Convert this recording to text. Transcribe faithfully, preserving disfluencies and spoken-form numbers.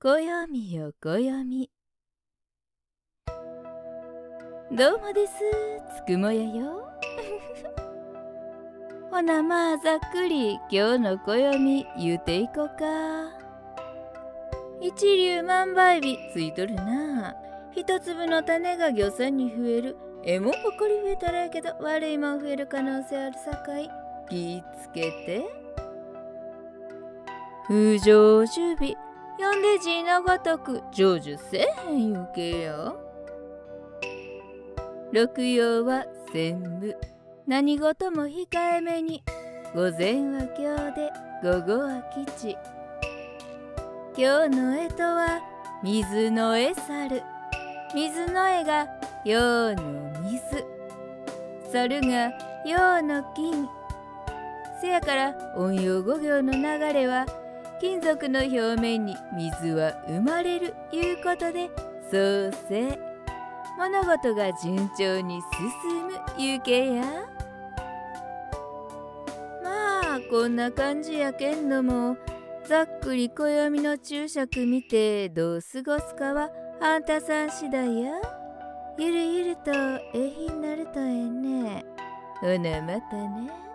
暦よ暦。どうもです、つくもやよ。ほなまあざっくり今日の暦言うていこか。一粒万倍日ついとるな。一粒の種がぎょさんに増える。えもんばっかり増えたらやけど悪いもん増える可能性あるさかい気ぃつけて。不成就日読んで字のごとく成就せえへんゆけよ。六曜は専務何事も控えめに。午前は今日で午後は吉。今日の干支は水の絵猿。水の絵が陽の水、猿が陽の金。せやから陰陽五行の流れは金属の表面に水は生まれるいうことで創世。物事が順調に進むゆうけや。まあこんな感じやけんども、ざっくり暦の注釈見てどう過ごすかはあんたさん次第や。ゆるゆるとえひになるとええね。ほなまたね。